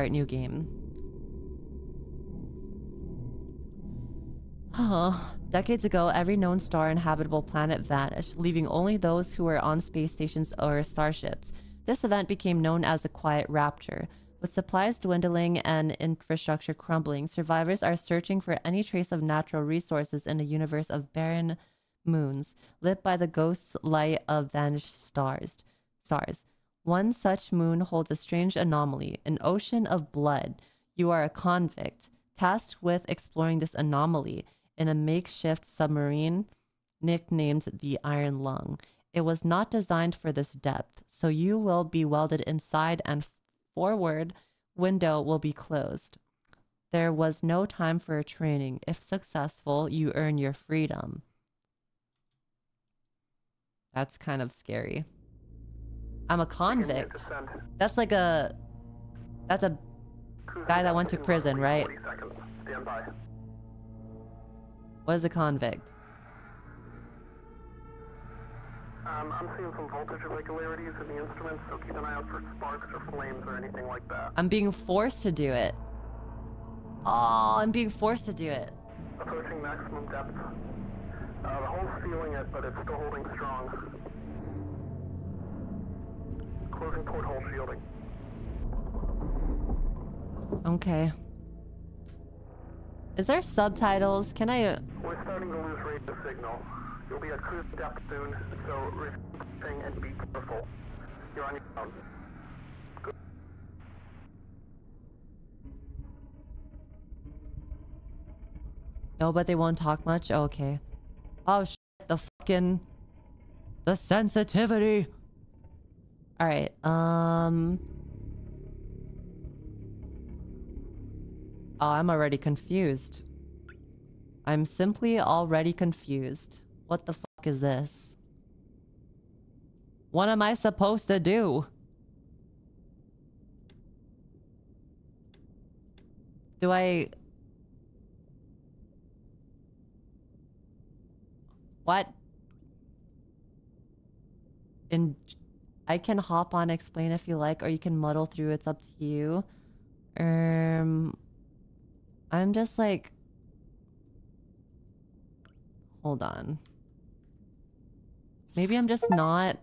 Start new game. Decades ago, every known star and habitable planet vanished, leaving only those who were on space stations or starships. This event became known as the Quiet Rapture. With supplies dwindling and infrastructure crumbling, survivors are searching for any trace of natural resources in a universe of barren moons, lit by the ghost light of vanished stars. One such moon holds a strange anomaly, an ocean of blood. You are a convict, tasked with exploring this anomaly in a makeshift submarine nicknamed the Iron Lung. It was not designed for this depth, so you will be welded inside and forward window will be closed. There was no time for training. If successful, you earn your freedom. That's kind of scary. I'm a convict. That's like a... that's a guy that went to prison, right? What is a convict? I'm seeing some voltage irregularities in the instruments, so keep an eye out for sparks or flames or anything like that. I'm being forced to do it. Oh, I'm being forced to do it. Approaching maximum depth. The hole's feeling it, but it's still holding strong. Closing porthole shielding. Okay. Is there subtitles? Can I... We're starting to lose radio signal. You'll be at cruise depth soon, so refrain and be careful. You're on your own. Good. No, but they won't talk much? Oh, okay. Oh shit, the fucking... the sensitivity! Alright, oh, I'm already confused. I'm simply already confused. What the fuck is this? What am I supposed to do? Do I... what? In... I can hop on explain if you like, or you can muddle through. It's up to you. I'm just like... hold on. Maybe I'm just not...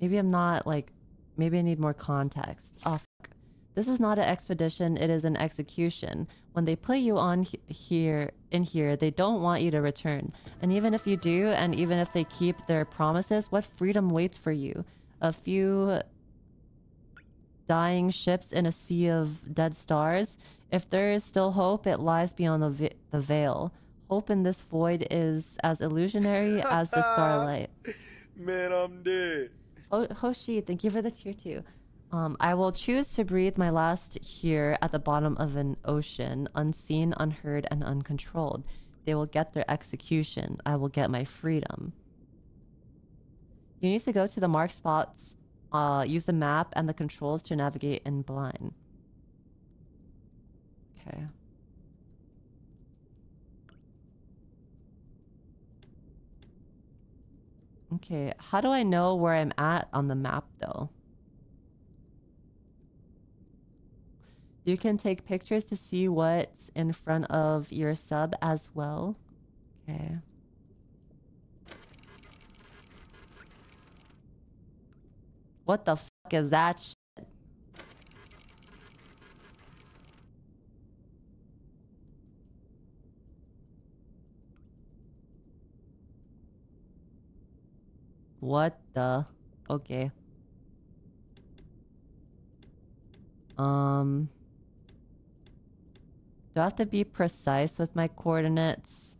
maybe I'm not like... maybe I need more context. Oh, fuck. This is not an expedition, it is an execution. When they put you on here, they don't want you to return. And even if you do, and even if they keep their promises, what freedom waits for you? A few dying ships in a sea of dead stars? If there is still hope, it lies beyond the veil. Hope in this void is as illusionary as the starlight. Man, I'm dead. Oh, Hoshi, thank you for the tier 2. I will choose to breathe my last here at the bottom of an ocean, unseen, unheard, and uncontrolled. They will get their execution. I will get my freedom. You need to go to the marked spots, use the map and the controls to navigate in blind. Okay. Okay, how do I know where I'm at on the map, though? You can take pictures to see what's in front of your sub as well. Okay. What the fuck is that shit? What the... okay. Do I have to be precise with my coordinates?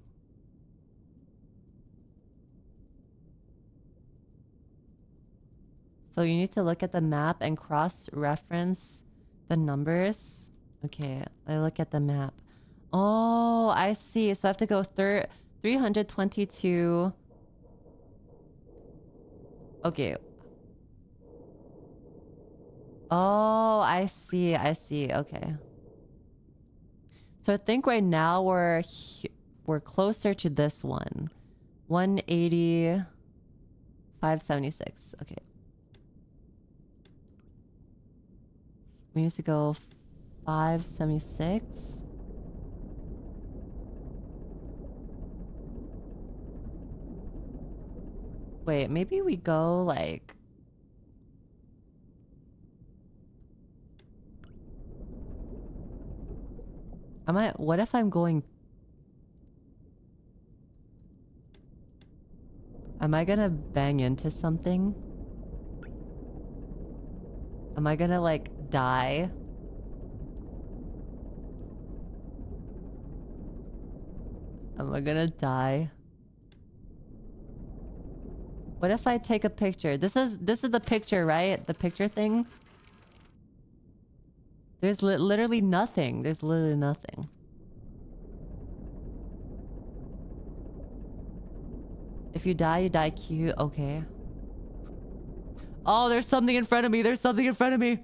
So you need to look at the map and cross-reference the numbers. Okay, I look at the map. Oh, I see. So I have to go 322... okay. Oh, I see. I see. Okay. So I think right now we're closer to this one. 180... 576. Okay. We need to go 576. Wait, maybe we go like... Am I... What if I'm going... Am I gonna bang into something? Am I gonna like die? Am I gonna die? What if I take a picture? This is the picture, right? The picture thing? There's literally nothing. There's literally nothing. If you die, you die cute. Okay. Oh, there's something in front of me. There's something in front of me.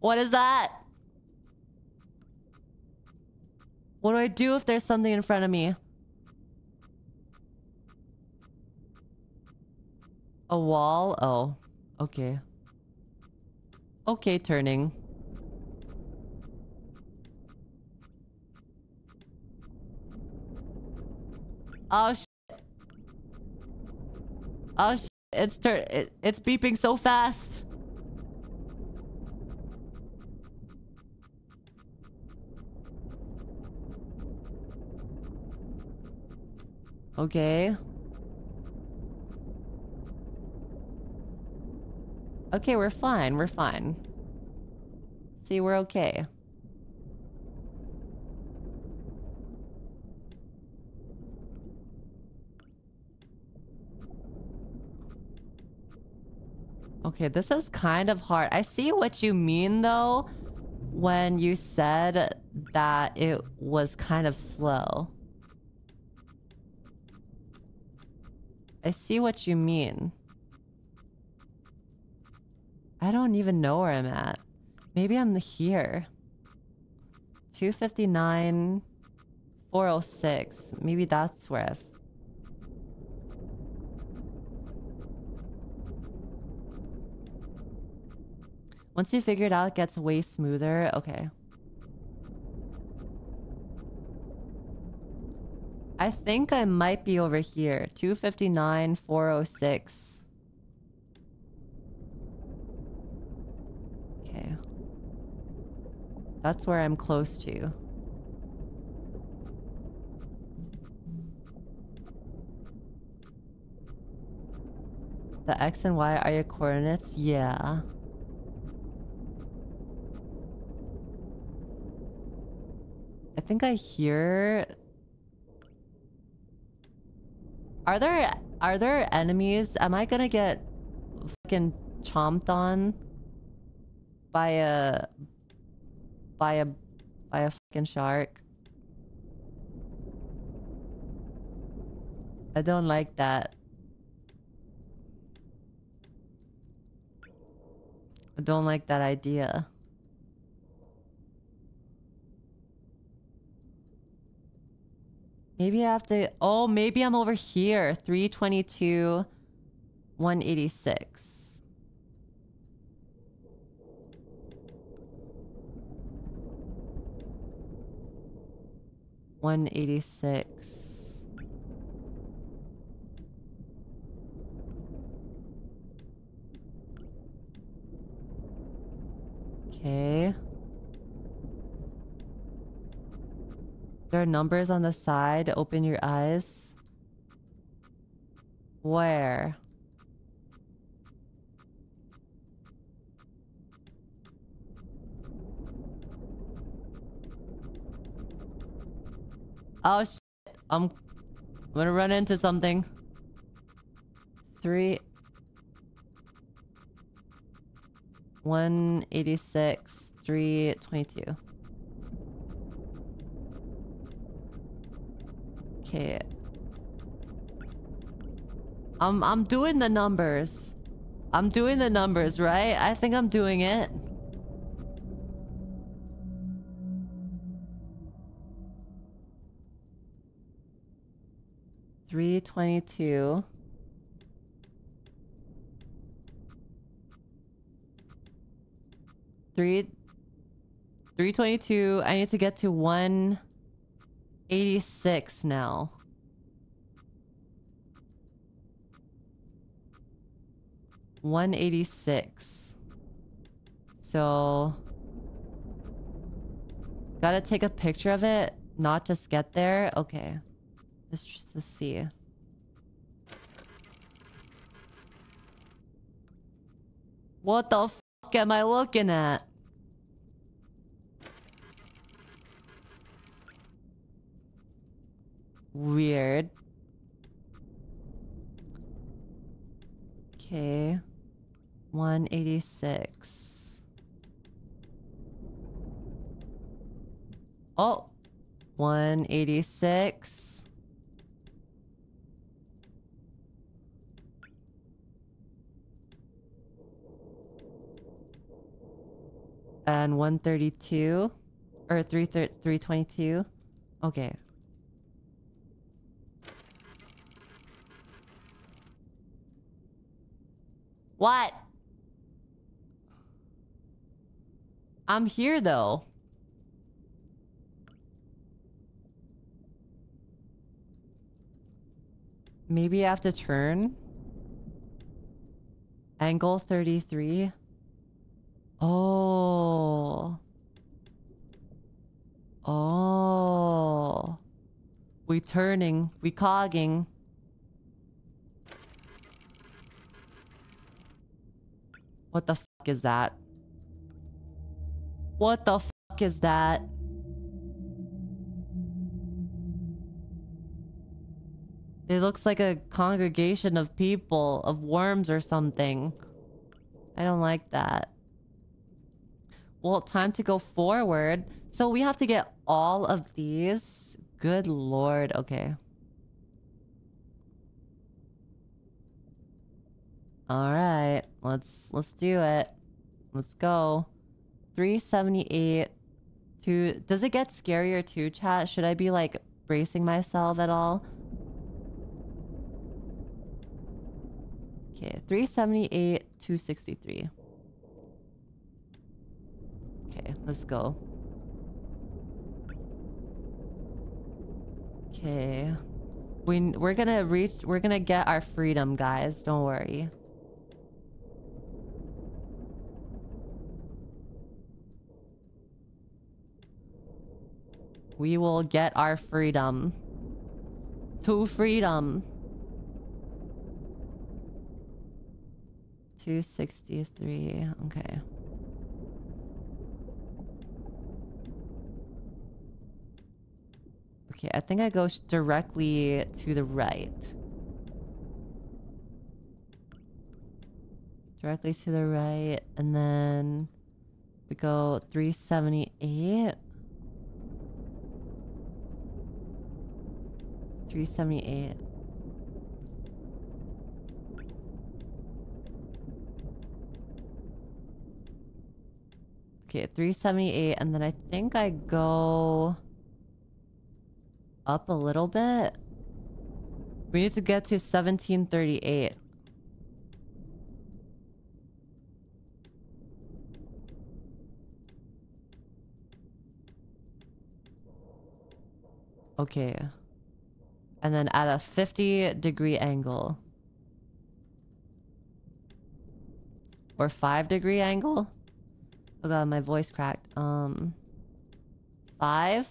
What is that? What do I do if there's something in front of me? A wall? Oh, okay. Okay, turning. Oh shit. Oh shit. It's beeping so fast. Okay. Okay, we're fine. We're fine. See, we're okay. Okay, this is kind of hard. I see what you mean, though, when you said that it was kind of slow. I see what you mean. I don't even know where I'm at. Maybe I'm here. 259... 406. Maybe that's where I've... Once you figure it out, it gets way smoother. Okay. I think I might be over here. 259, 406. Okay. That's where I'm close to. The X and Y are your coordinates? Yeah. I think I hear... Are there enemies? Am I gonna get fucking chomped on by a fucking shark? I don't like that. I don't like that idea. Maybe I have to... Oh, maybe I'm over here. 322... 186. Okay... There are numbers on the side. Open your eyes. Where? Oh shit. I'm gonna run into something. 3 186 322. Okay. I'm doing the numbers. I'm doing the numbers, right? I think I'm doing it. $3.22. 322. I need to get to 186 now. So gotta take a picture of it, not just get there. Okay. Just to see. What the fuck am I looking at? Weird. Okay. 186. Oh, 186. And 132 or 322. Okay. What? I'm here though. Maybe I have to turn. Angle 33. Oh. Oh. We turning. We cogging. What the fuck is that? What the fuck is that? It looks like a congregation of people, of worms or something. I don't like that. Well, time to go forward. So we have to get all of these. Good lord. Okay. All right. Let's do it. Let's go. 378. Does it get scarier too, chat? Should I be like bracing myself at all? Okay, 378, 263. Okay, let's go. Okay. We're gonna reach, we're gonna get our freedom, guys. Don't worry. We will get our freedom. To freedom. 263. Okay. Okay, I think I go directly to the right. Directly to the right. And then we go 378. 378. Okay, 378, and then I think I go up a little bit. We need to get to 1738. Okay. And then at a 50-degree angle. Or 5-degree angle? Oh god, my voice cracked. 5?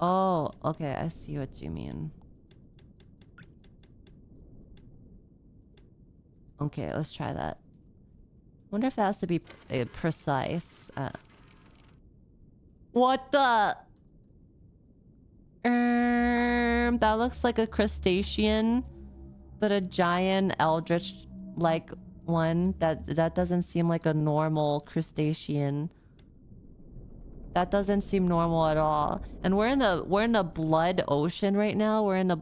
Oh, okay, I see what you mean. Okay, let's try that. Wonder if it has to be precise. What the? That looks like a crustacean, but a giant eldritch-like one. That doesn't seem like a normal crustacean. That doesn't seem normal at all. And we're in the blood ocean right now. We're in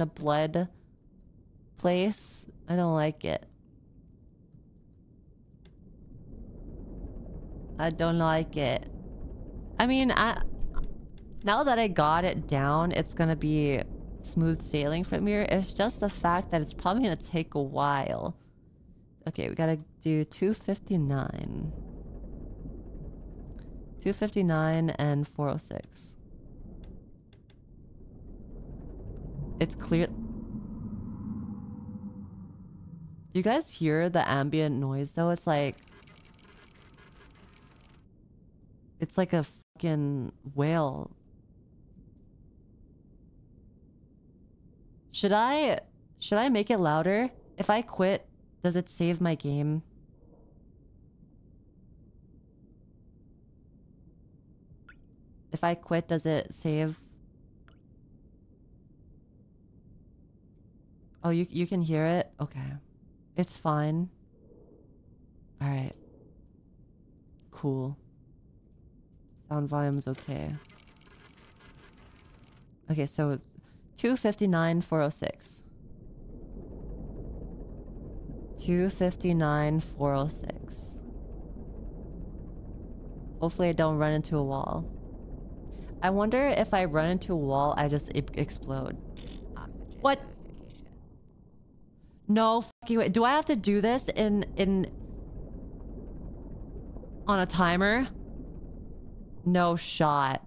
a blood place. I don't like it. I don't like it. I mean, now that I got it down, it's gonna be smooth sailing from here. It's just the fact that it's probably gonna take a while. Okay, we gotta do 259. 259 and 406. It's clear. Do you guys hear the ambient noise though? It's like a fucking whale. Should I make it louder? If I quit, does it save my game? If I quit, does it save? Oh, you can hear it? Okay. It's fine. Alright. Cool. Sound volume's okay. Okay, so 259, 406. 259, 406. Hopefully I don't run into a wall. I wonder if I run into a wall, I just explode. Oxygen. What? No fucking way. Do I have to do this on a timer? No shot.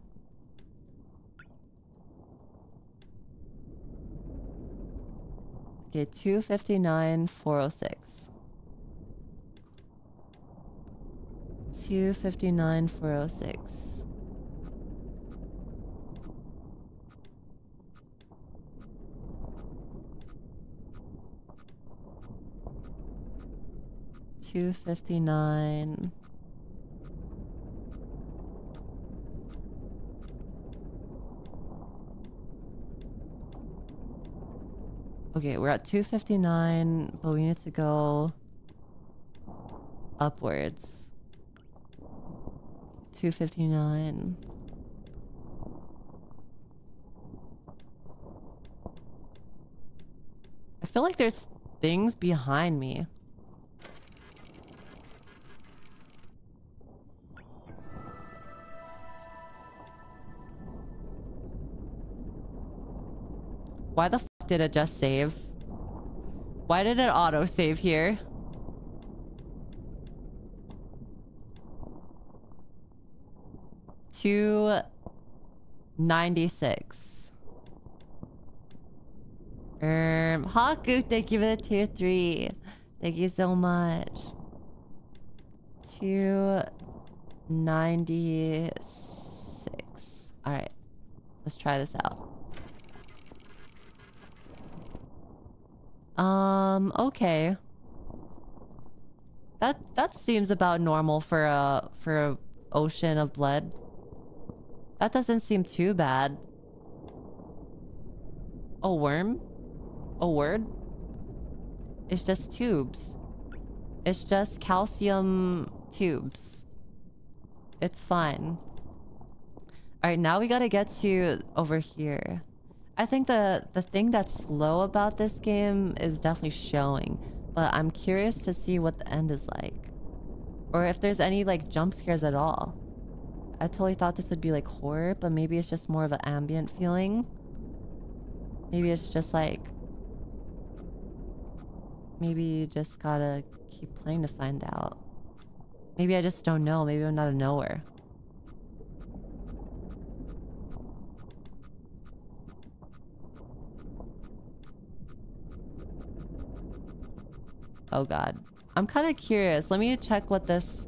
Okay, 259, 406. 259, 406. Two 59. 259. Okay, we're at 259, but we need to go upwards. 259. 259. I feel like there's things behind me. Why the fuck did it just save? Why did it auto-save here? $2.96. Haku, thank you for the tier 3. Thank you so much. $2.96. Alright. Let's try this out. Okay. That seems about normal for a ocean of blood. That doesn't seem too bad. A worm? A word? It's just tubes. It's just calcium tubes. It's fine. Alright, now we gotta get to over here. I think the thing that's slow about this game is definitely showing, but I'm curious to see what the end is like. Or if there's any like jump scares at all. I totally thought this would be like horror, but maybe it's just more of an ambient feeling. Maybe it's just like... Maybe you just gotta keep playing to find out. Maybe I just don't know, maybe I'm not a knower. Oh god. I'm kind of curious. Let me check what this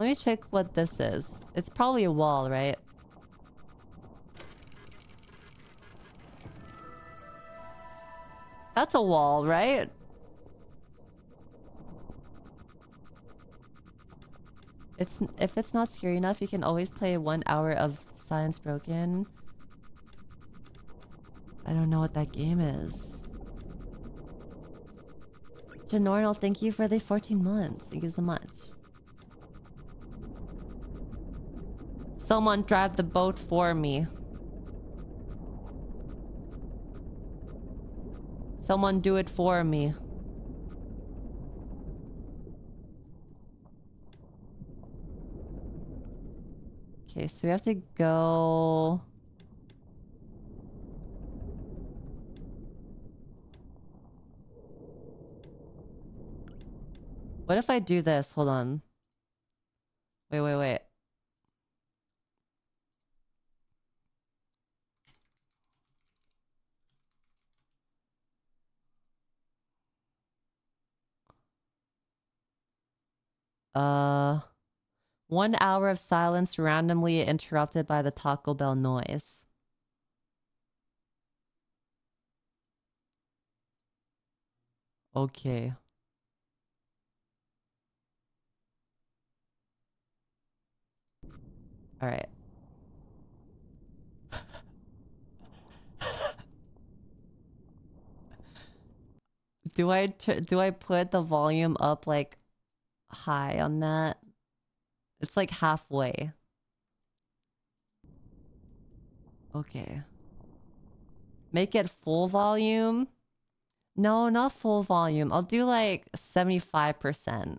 is. It's probably a wall, right? That's a wall, right? If it's not scary enough, you can always play 1 hour of Science Broken. I don't know what that game is. Janornal, thank you for the 14 months. Thank you so much. Someone drive the boat for me. Someone do it for me. Okay, so we have to go... What if I do this? Hold on. Wait. One hour of silence randomly interrupted by the Taco Bell noise. Okay. All right. Do I put the volume up like high on that? It's like halfway. Okay. Make it full volume? No, not full volume. I'll do like 75%.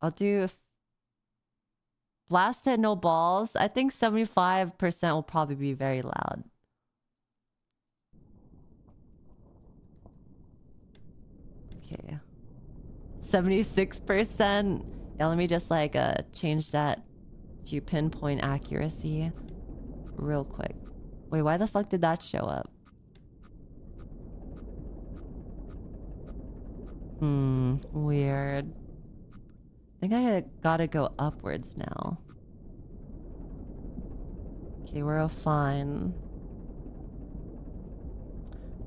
I'll do Blast It, No Balls. I think 75% will probably be very loud. Okay. 76%. Yeah, let me just like change that to pinpoint accuracy real quick. Wait, why the fuck did that show up? Weird. I think I gotta go upwards now. Okay, we're fine.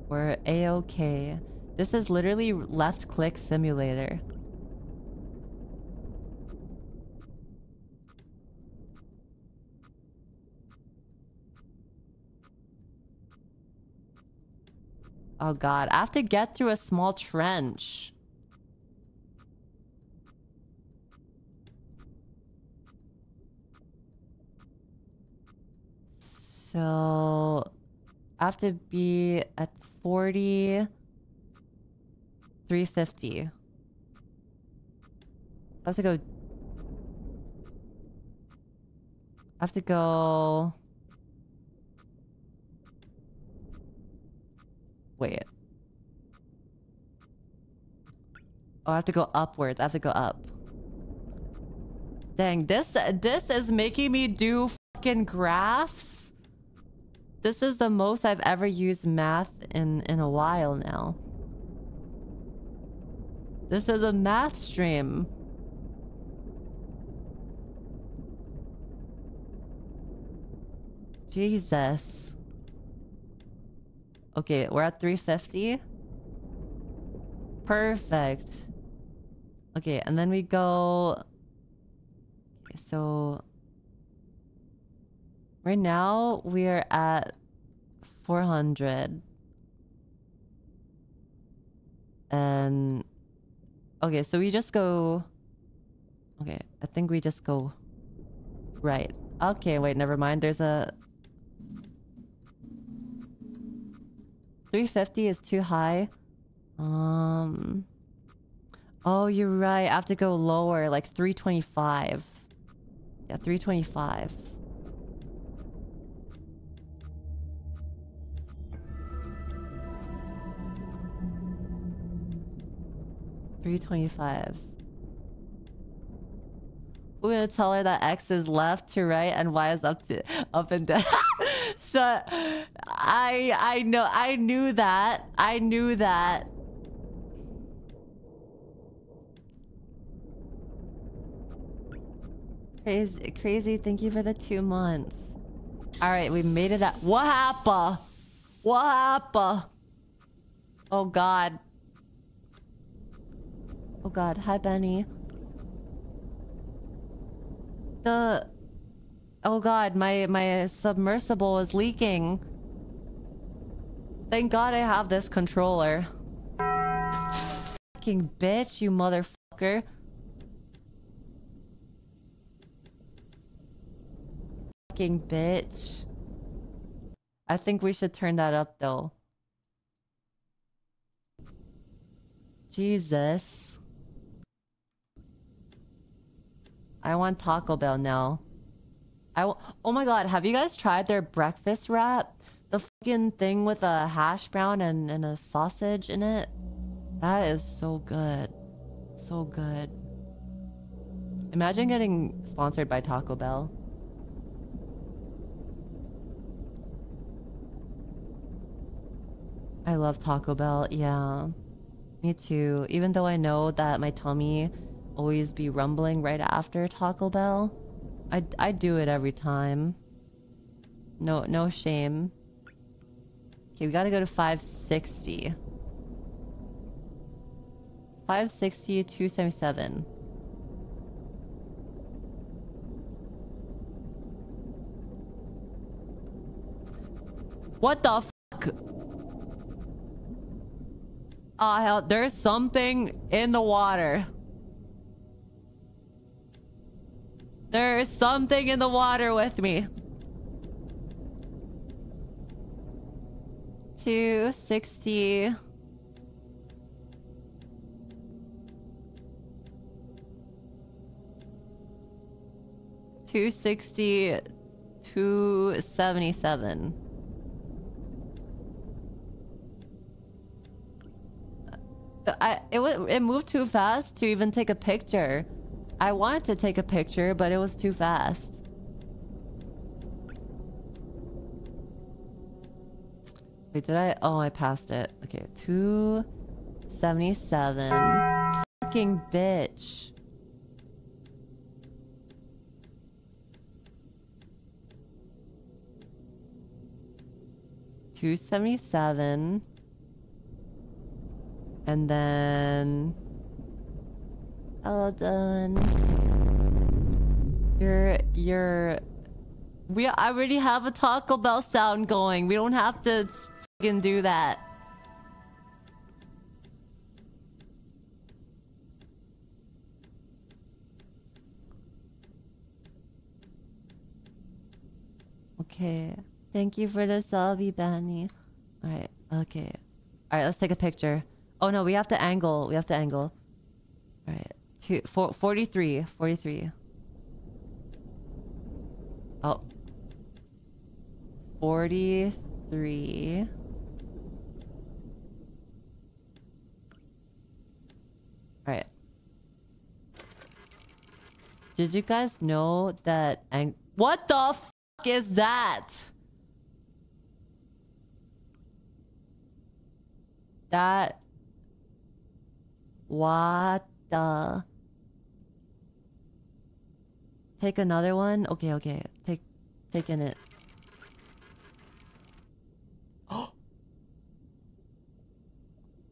We're A-okay. This is literally left-click simulator. Oh god, I have to get through a small trench. So I have to be at 40, 350. I have to go. I have to go. Wait. Oh, I have to go upwards. I have to go up. Dang, this is making me do fucking graphs. This is the most I've ever used math in a while now. This is a math stream. Jesus. Okay, we're at 350. Perfect. Okay, and then we go... Okay, so... Right now, we are at 400. And... Okay, so we just go... Okay, I think we just go... Right. Okay, wait, never mind. There's a... 350 is too high. Oh, you're right. I have to go lower, like 325. Yeah, 325. We're gonna tell her that X is left to right and Y is up and down. Shut. I know. I knew that. I knew that. Crazy. Thank you for the 2 months. All right, we made it up. What happened? What happened? Oh God. Oh god, hi Benny. Oh god, my submersible is leaking. Thank god I have this controller. Fucking bitch, you motherfucker. Fucking bitch. I think we should turn that up though. Jesus. I want Taco Bell now. Oh my god, have you guys tried their breakfast wrap? The fucking thing with a hash brown and a sausage in it? That is so good. So good. Imagine getting sponsored by Taco Bell. I love Taco Bell, yeah. Me too. Even though I know that my tummy always be rumbling right after Taco Bell, I do it every time. No shame. Okay, we gotta go to 560. 560, 277. What the fuck? Ah, hell, there's something in the water. There's something in the water with me. 260. $260, $277. It moved too fast to even take a picture. I wanted to take a picture, but it was too fast. Wait, did I? Oh, I passed it. Okay, 277. Fucking bitch. $277. And then... all done. I already have a Taco Bell sound going. We don't have to fucking do that. Okay. Thank you for the salvi, Benny. Alright, okay. Alright, let's take a picture. Oh no, we have to angle. We have to angle. Alright. 43. Oh. 43. Alright. Did you guys know that what the f*** is that? That... what the... Take another one? Okay, okay. Take in it. Oh.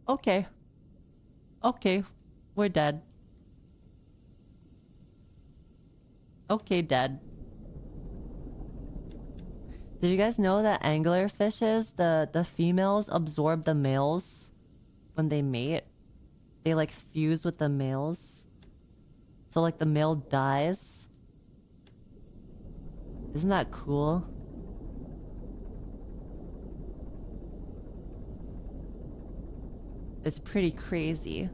Okay. Okay. We're dead. Okay, dead. Did you guys know that angler fishes, the females absorb the males when they mate? They like fuse with the males. So like the male dies. Isn't that cool? It's pretty crazy.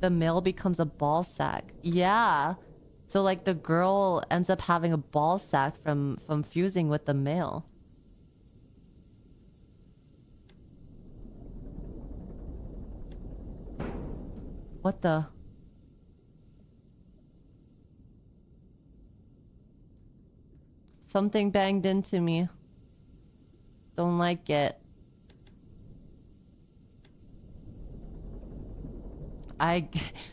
The male becomes a ball sack. Yeah. So like the girl ends up having a ball sack from fusing with the male. What the... Something banged into me. Don't like it. I...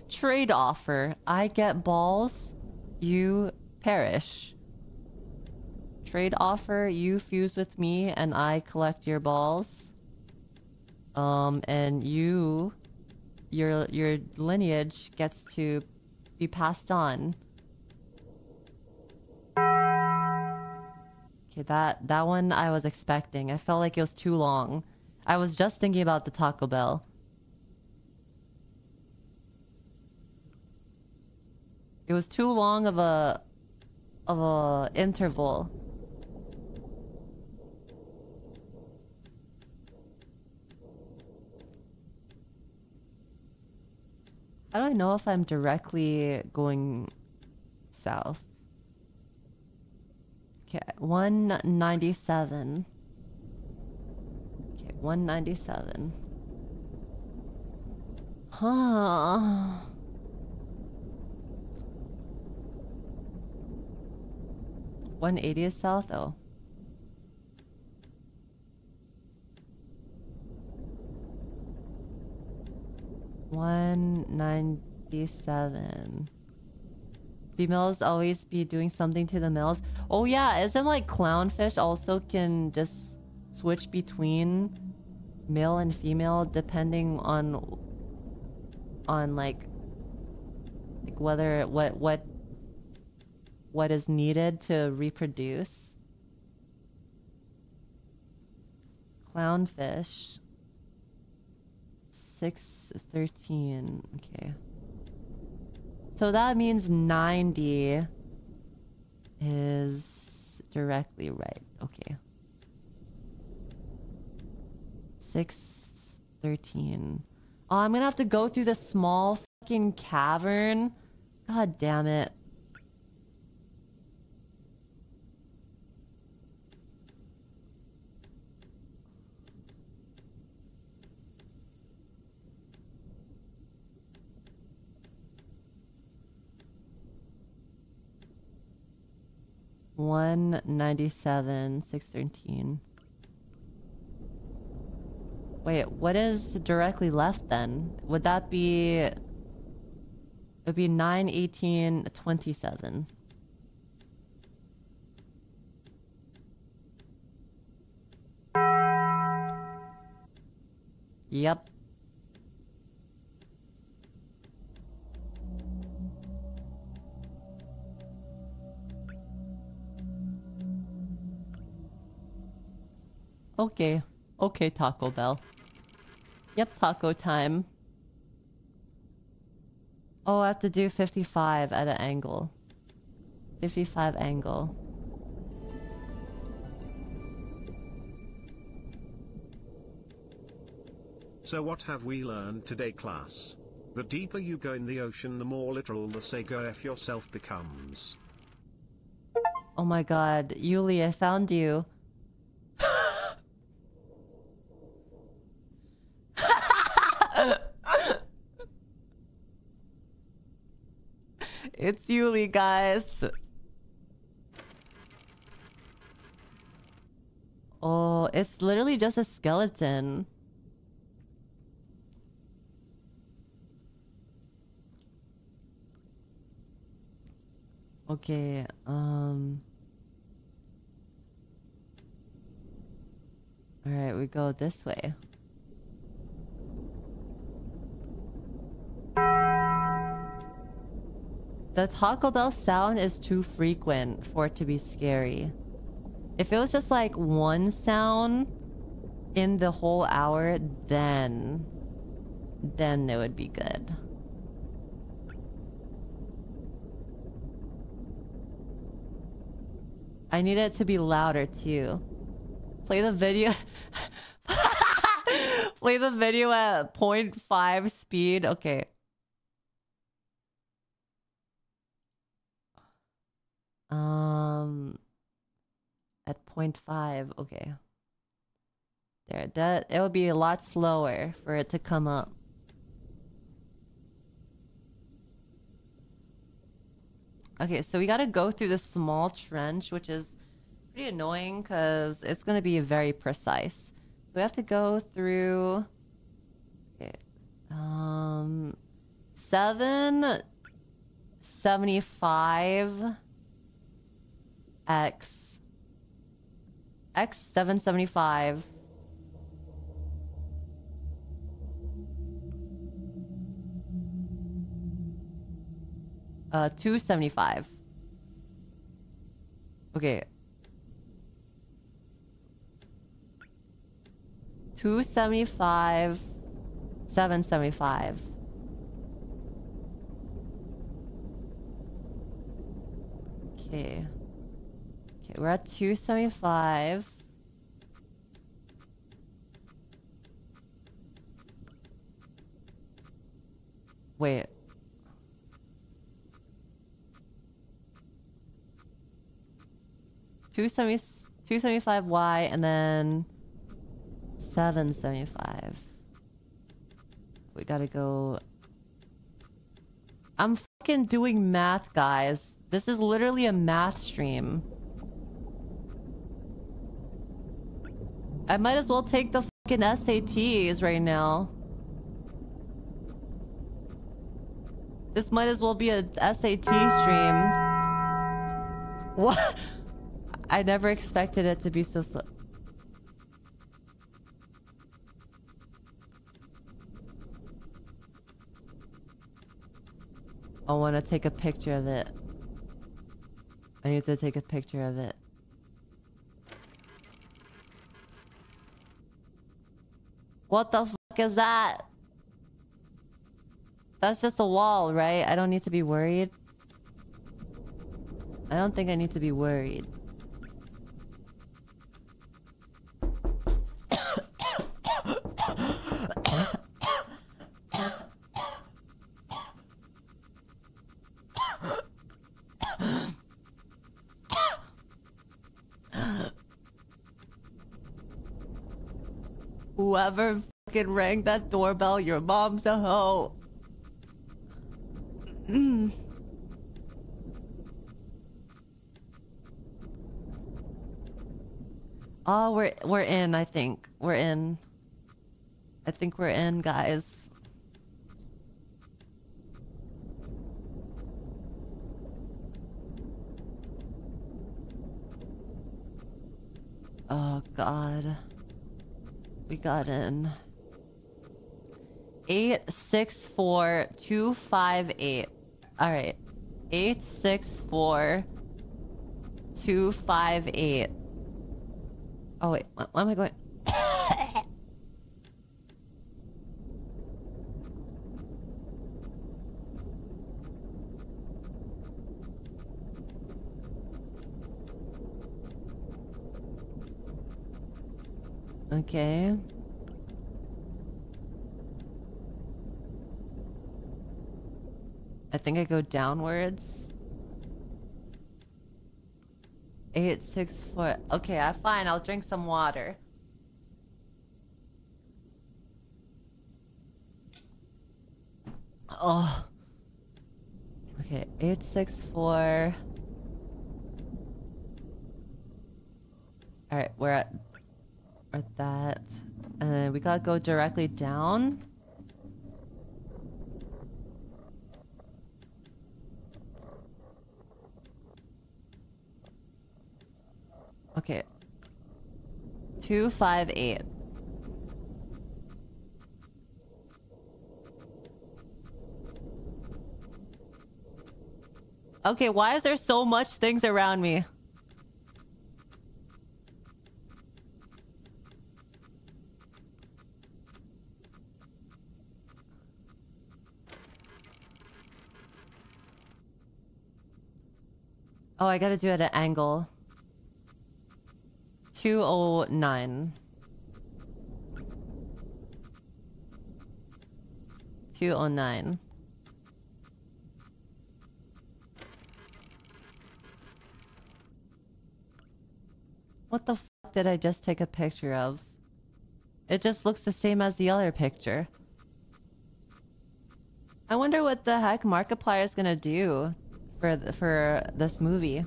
Trade offer. I get balls. You perish. Trade offer. You fuse with me and I collect your balls. And you... Your lineage gets to be passed on. Okay, that one I was expecting. I felt like it was too long. I was just thinking about the Taco Bell. It was too long of a interval. I don't know if I'm directly going south. Okay, 197. Okay, 197. Huh. $180 is south, though. $197. Females always be doing something to the males. Oh yeah, isn't like clownfish also can just switch between male and female depending on like whether what is needed to reproduce. Clownfish. 613. Okay. So that means 90 is directly right. Okay. 613. Oh, I'm gonna have to go through the small fucking cavern. God damn it. $197, 613. Wait, what is directly left then? Would that be... it would be 918, 27. Yep. Okay. Okay, Taco Bell. Yep, taco time. Oh, I have to do 55 at an angle. 55 angle. So what have we learned today, class? The deeper you go in the ocean, the more literal the say go F yourself becomes. Oh my god, Yuli, I found you. It's Yuli, guys. Oh, it's literally just a skeleton. Okay, all right, we go this way. The Taco Bell sound is too frequent for it to be scary. If it was just like one sound in the whole hour, then it would be good. I need it to be louder too. Play the video. Play the video at 0.5 speed. Okay. At 0.5, okay. There, that it'll be a lot slower for it to come up. Okay, so we gotta go through this small trench, which is pretty annoying because it's gonna be very precise. We have to go through. Okay, 775. X 775. Uh, 275. Okay. 275, 775. Okay. We're at 275. Wait. 275Y and then 775. We gotta go. I'm fucking doing math, guys. This is literally a math stream. I might as well take the fucking SATs right now. This might as well be a SAT stream. What? I never expected it to be so slow. I want to take a picture of it. I need to take a picture of it. What the fuck is that? That's just a wall, right? I don't need to be worried. I don't think I need to be worried. Whoever fucking rang that doorbell, your mom's a hoe. Oh, we're in, I think. We're in. I think we're in, guys. Oh God. We got in. 864-258. Alright. 864-258. Oh wait, why am I going? Okay. I think I go downwards. 864. Okay, I'm fine. I'll drink some water. Oh. Okay, 864. All right, we're at. That and we gotta go directly down. Okay, 258. Okay, why is there so much things around me? Oh, I gotta do it at an angle. 209. 209. What the fuck did I just take a picture of? It just looks the same as the other picture. I wonder what the heck Markiplier is gonna do for this movie.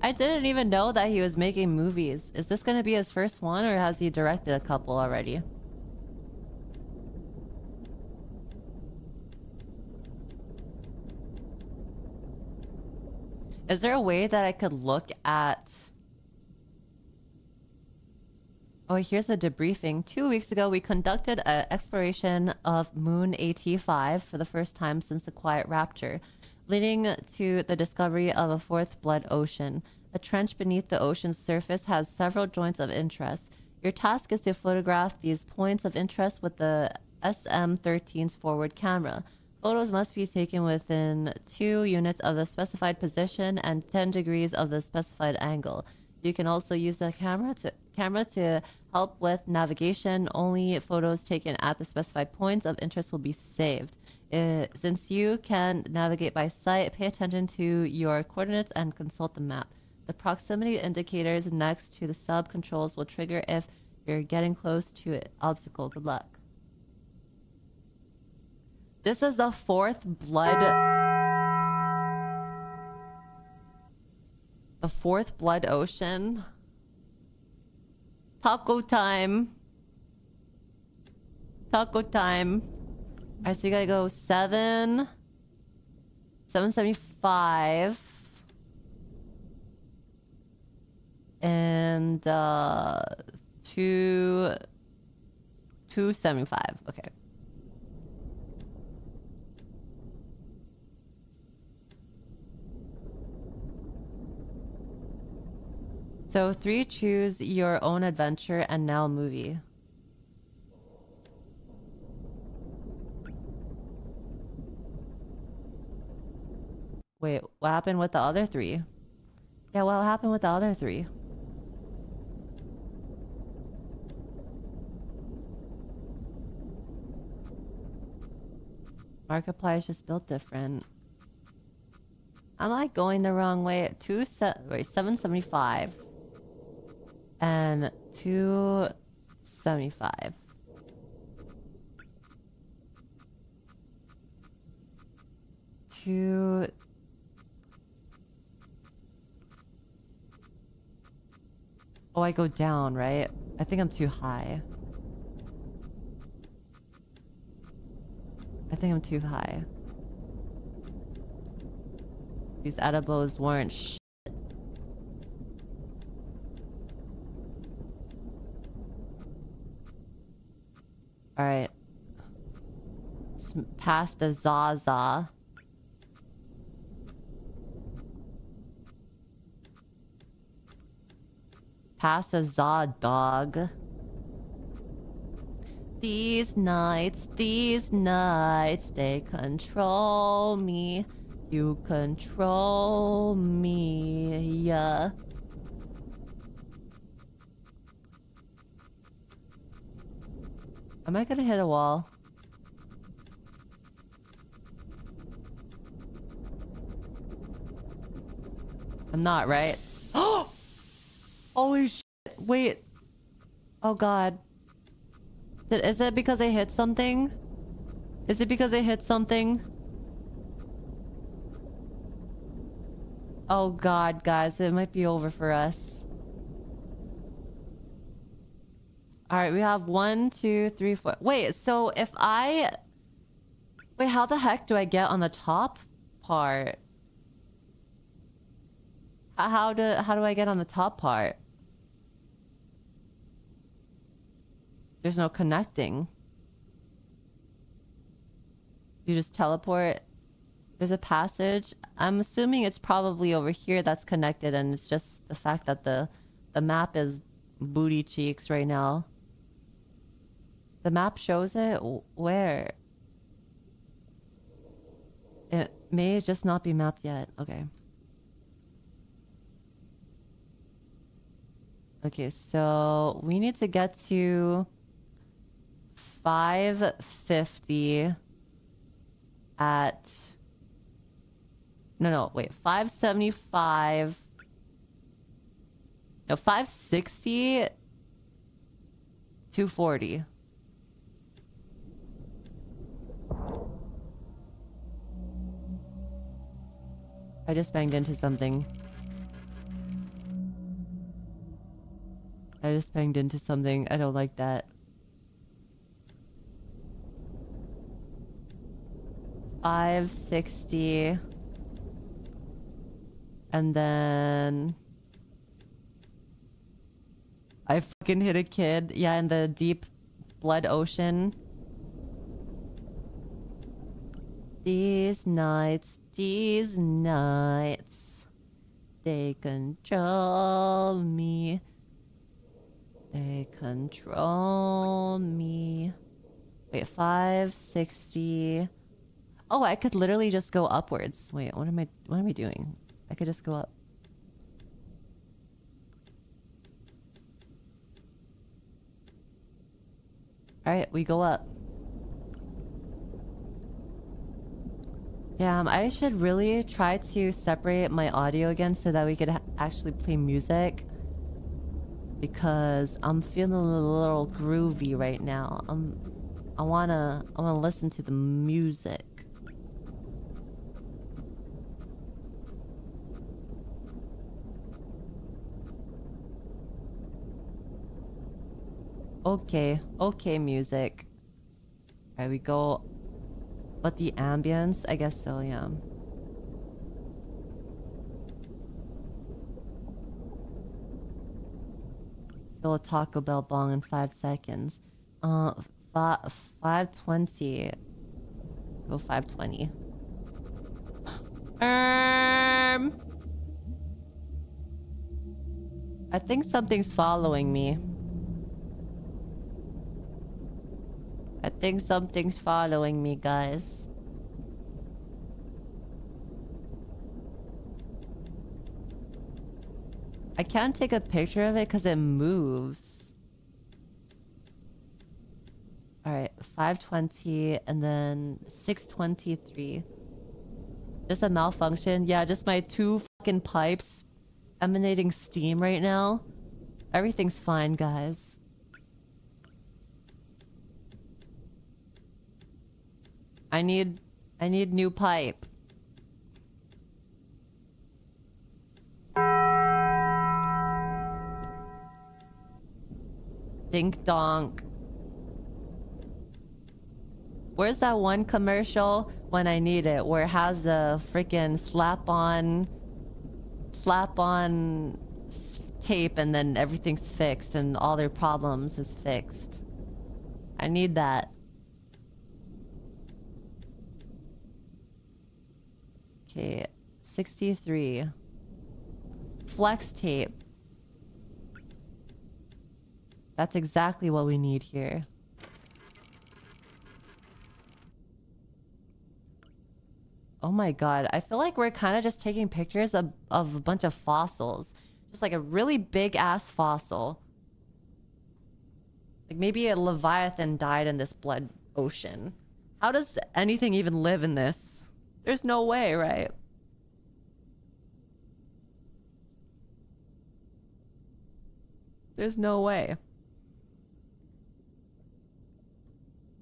I didn't even know that he was making movies. Is this gonna be his first one, or has he directed a couple already? Is there a way that I could look at... Oh, here's a debriefing. 2 weeks ago, we conducted an exploration of Moon AT5 for the first time since the Quiet Rapture, leading to the discovery of a fourth blood ocean. A trench beneath the ocean's surface has several joints of interest. Your task is to photograph these points of interest with the SM13's forward camera. Photos must be taken within 2 units of the specified position and 10 degrees of the specified angle. You can also use the camera to help with navigation. Only photos taken at the specified points of interest will be saved. Since you can navigate by sight, pay attention to your coordinates and consult the map. The proximity indicators next to the sub controls will trigger if you're getting close to an obstacle. Good luck. This is the fourth blood ocean. Taco time. Taco time. Alright, so you gotta go 775. And 275. Okay. So 3, choose your own adventure and now movie. Wait, what happened with the other 3? Yeah, what happened with the other 3? Markiplier is just built different. Am I going the wrong way? At 775. And 275. Oh, I go down, right? I think I'm too high. I think I'm too high. These edibles weren't shit. Alright. Past the Zaza. Past the Zaza dog. These nights, they control me. You control me, yeah. Am I gonna hit a wall? I'm not, right? Oh! Holy shit, wait. Oh god. Is it because I hit something? Is it because I hit something? Oh god, guys, it might be over for us. Alright, we have 1, 2, 3, 4. Wait, so if I... Wait, how the heck do I get on the top part? How do I get on the top part? There's no connecting. You just teleport. There's a passage. I'm assuming it's probably over here that's connected, and it's just the fact that the map is booty cheeks right now. The map shows it? Where? It may just not be mapped yet. Okay. Okay, so we need to get to 550 at... No, wait, 575... No, 560... 240. I just banged into something. I just banged into something. I don't like that. 560... And then... I fucking hit a kid. Yeah, in the deep blood ocean. These nights... They control me. They control me. Wait, 560... Oh, I could literally just go upwards. Wait, what am I doing? I could just go up. All right, we go up. Yeah, I should really try to separate my audio again so that we could actually play music. Because I'm feeling a little groovy right now. I wanna listen to the music. Okay, okay, music. Alright, we go. But the ambience, I guess so, yeah. Fill a Taco Bell bong in 5 seconds. 5:20. Go 5:20. I think something's following me. I think something's following me, guys. I can't take a picture of it because it moves. Alright, 5:20 and then 6:23. Just a malfunction. Yeah, just my two fucking pipes emanating steam right now. Everything's fine, guys. I need new pipe. Dink donk. Where's that one commercial when I need it where it has the freaking slap on tape and then everything's fixed and all their problems is fixed? I need that. Okay, 63. Flex tape. That's exactly what we need here. Oh my god, I feel like we're kind of just taking pictures of a bunch of fossils. Just like a really big ass fossil. Like maybe a Leviathan died in this blood ocean. How does anything even live in this? There's no way, right? There's no way.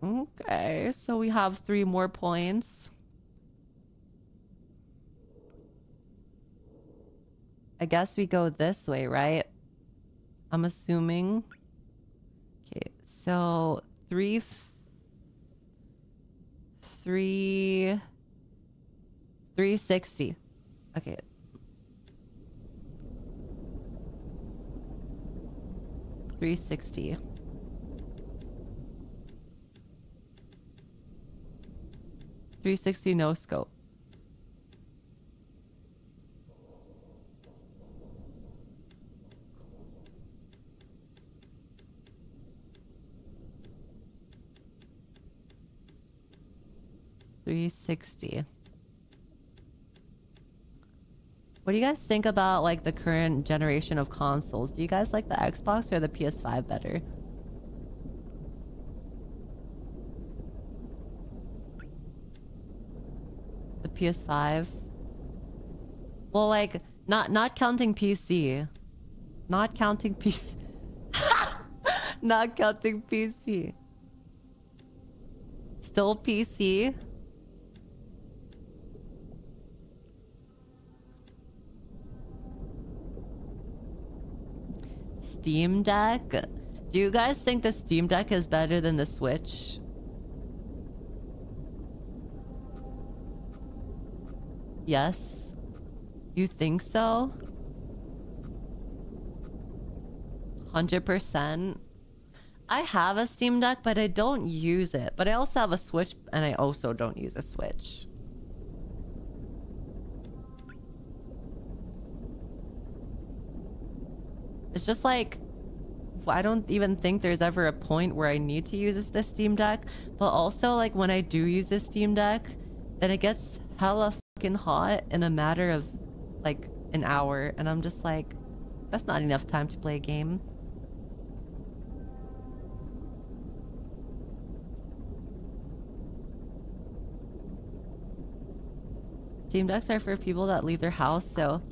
Okay, so we have 3 more points. I guess we go this way, right? I'm assuming. Okay, so 360. Okay. Three sixty no scope. What do you guys think about like the current generation of consoles? Do you guys like the Xbox or the PS5 better? The PS5? Well, like not counting PC. Not counting PC. Not counting PC. Still PC. Steam Deck? Do you guys think the Steam Deck is better than the Switch? Yes? You think so? 100%? I have a Steam Deck, but I don't use it. But I also have a Switch, and I also don't use a Switch. It's just like, I don't even think there's ever a point where I need to use this Steam Deck. But also, like, when I do use this Steam Deck, then it gets hella fucking hot in a matter of, like, an hour. And I'm just like, that's not enough time to play a game. Steam Decks are for people that leave their house, so...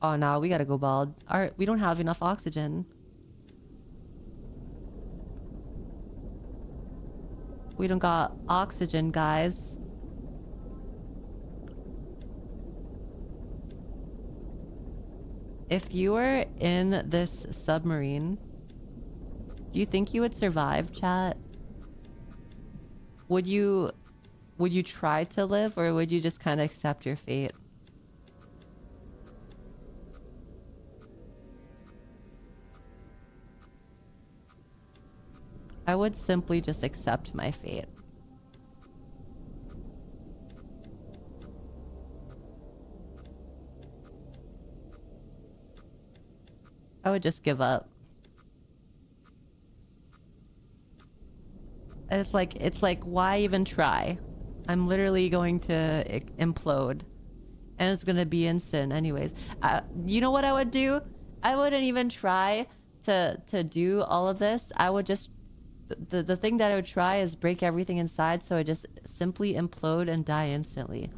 Oh, no, we gotta go bald. We don't have enough oxygen. We don't got oxygen, guys. If you were in this submarine, do you think you would survive, chat? Would you try to live, or would you just kind of accept your fate? I would simply just accept my fate. I would just give up. And it's like, why even try? I'm literally going to implode. And it's gonna be instant anyways. You know what I would do? I wouldn't even try to do all of this. I would just... The thing that I would try is break everything inside, so I just simply implode and die instantly.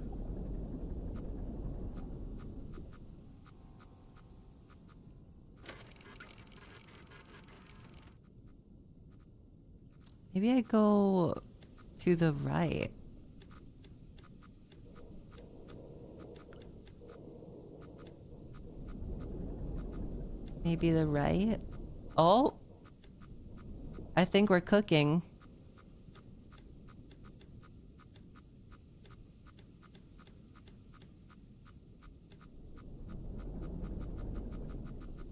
Maybe I go to the right. Maybe the right? Oh! I think we're cooking.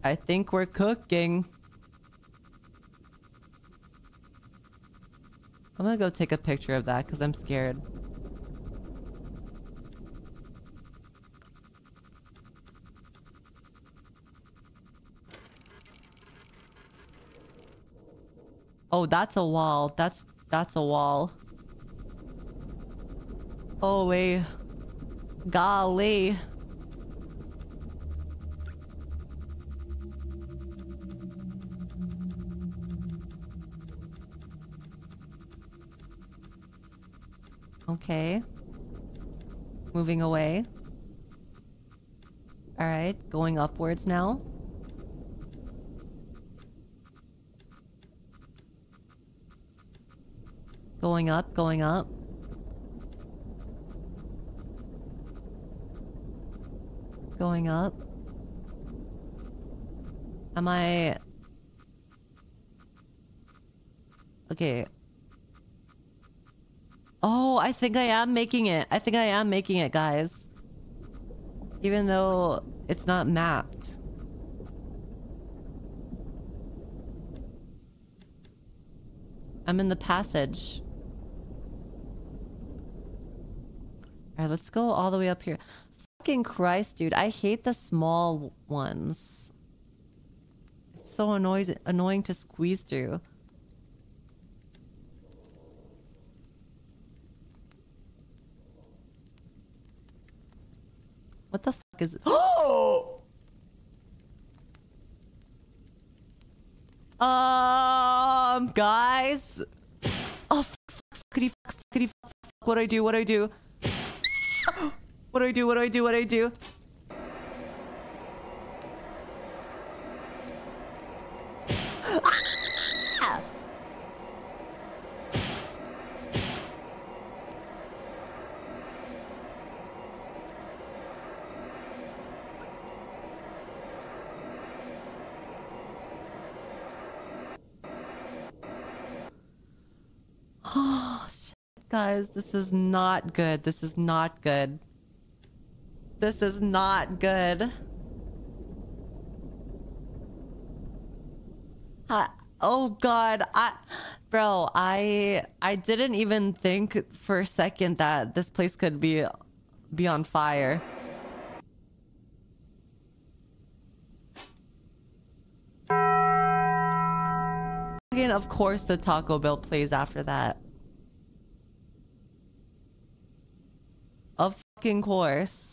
I think we're cooking. I'm gonna go take a picture of that because I'm scared. Oh, that's a wall. That's a wall. Holy golly. Okay. Moving away. All right, going upwards now. Going up, going up. Going up. Am I... Okay. Oh, I think I am making it. I think I am making it, guys. Even though it's not mapped. I'm in the passage. Alright, let's go all the way up here. Fucking Christ, dude. I hate the small ones. It's so annoying to squeeze through. What the fuck is... Oh! Guys? Oh, fuck. What do I do? What do I do? Ah! Oh, shit, guys, this is not good. This is not good. Oh God, I didn't even think for a second that this place could be on fire. Again, of course the Taco Bell plays after that. Of fucking course.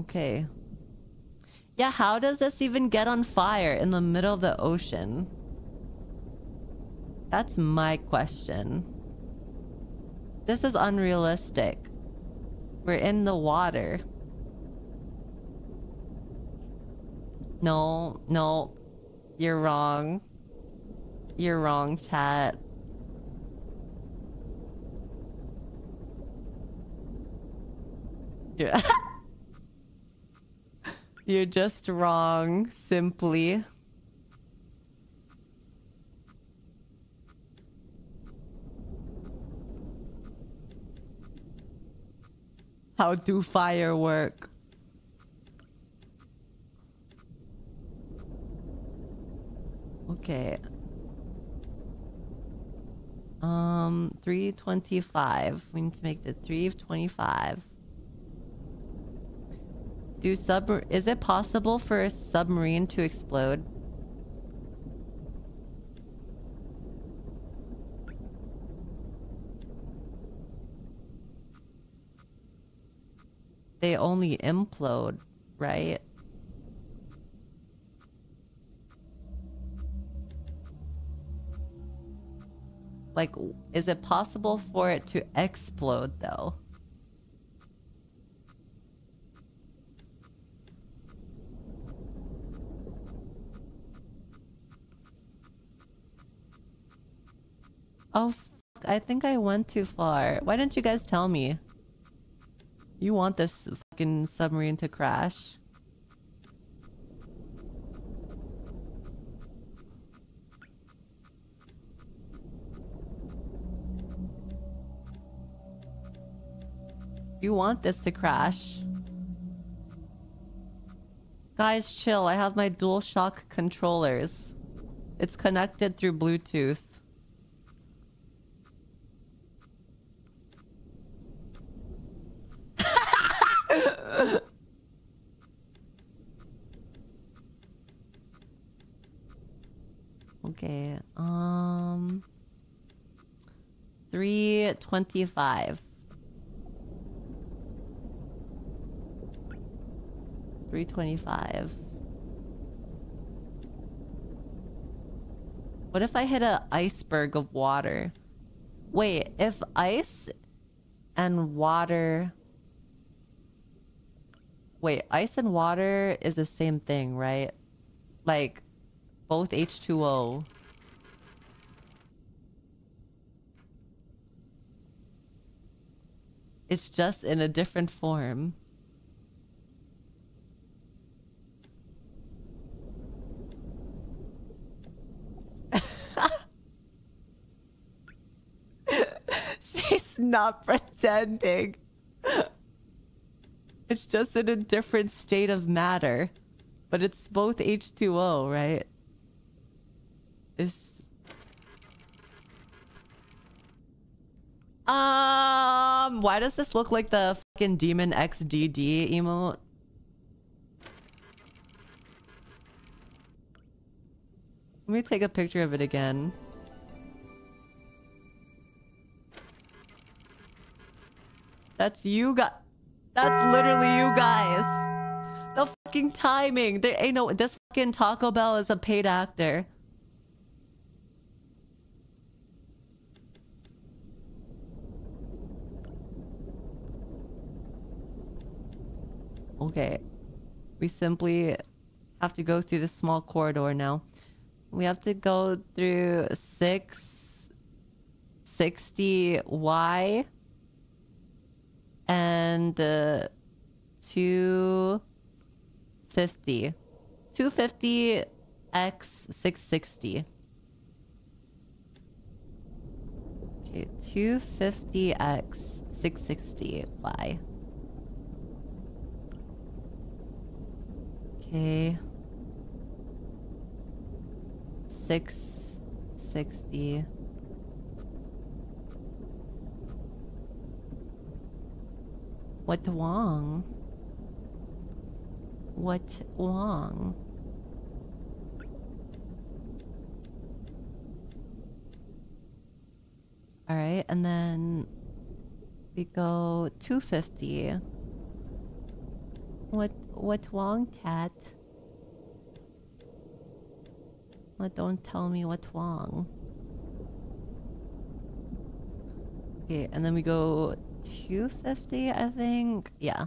Okay. Yeah, how does this even get on fire in the middle of the ocean? That's my question. This is unrealistic. We're in the water. No, no. You're wrong. You're wrong, chat. Yeah. You're just wrong, simply. How do fire work? Okay. 325. We need to make the 325. Is it possible for a submarine to explode? They only implode, right? Like, is it possible for it to explode though? Oh, fuck. I think I went too far. Why didn't you guys tell me? You want this fucking submarine to crash. You want this to crash. Guys, chill. I have my DualShock controllers. It's connected through Bluetooth. Okay, 325. 325. What if I hit an iceberg of water? Wait, if ice and water... Wait, ice and water is the same thing, right? Like, both H2O. It's just in a different form. She's not pretending. It's just in a different state of matter, but it's both H2O, right? It's... why does this look like the fucking Demon XDD emote? Let me take a picture of it again. That's you guys. That's literally you guys. The fucking timing. There ain't no... This fucking Taco Bell is a paid actor. Okay. We simply have to go through this small corridor now. We have to go through 660Y. And 250. 250 x 660. Okay, 250 x 660 y. Okay. 660. What wrong? What wrong? All right, and then we go 250. What wrong, cat? But don't tell me what's wrong. Okay, and then we go 250, I think. Yeah.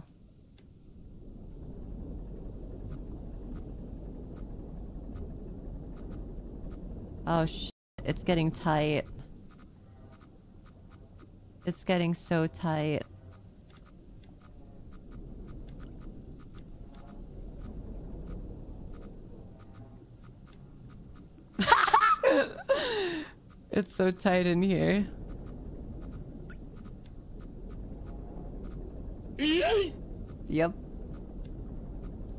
Oh shit, it's getting tight. It's getting so tight. It's so tight in here. Yep.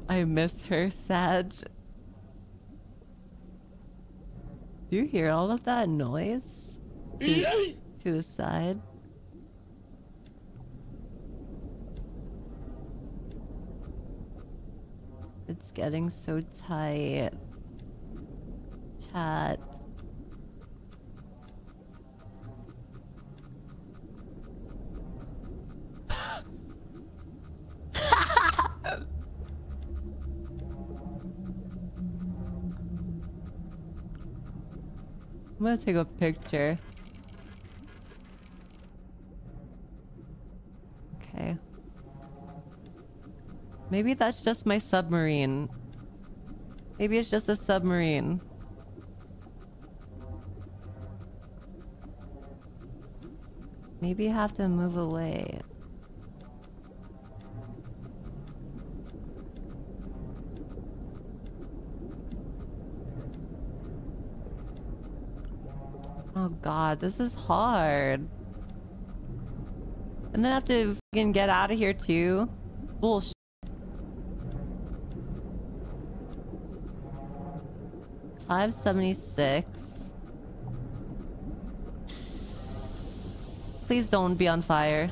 I miss her, Sag. Do you hear all of that noise? To the side? It's getting so tight. Chat. I'm gonna take a picture. Okay. Maybe that's just my submarine. Maybe it's just a submarine. Maybe I have to move away. Oh god, this is hard. And then I have to fucking get out of here too. Bullshit. $5.76. Please don't be on fire.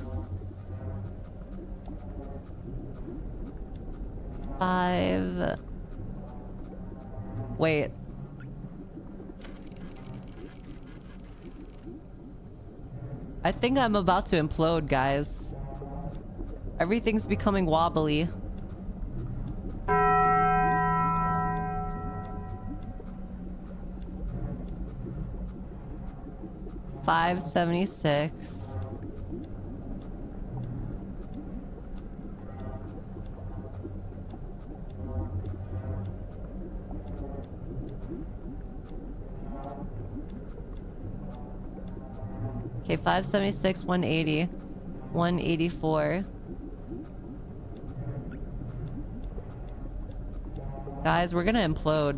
5. Wait. I think I'm about to implode, guys. Everything's becoming wobbly. $5.76. Okay, 576, 180, 184. Guys, we're gonna implode.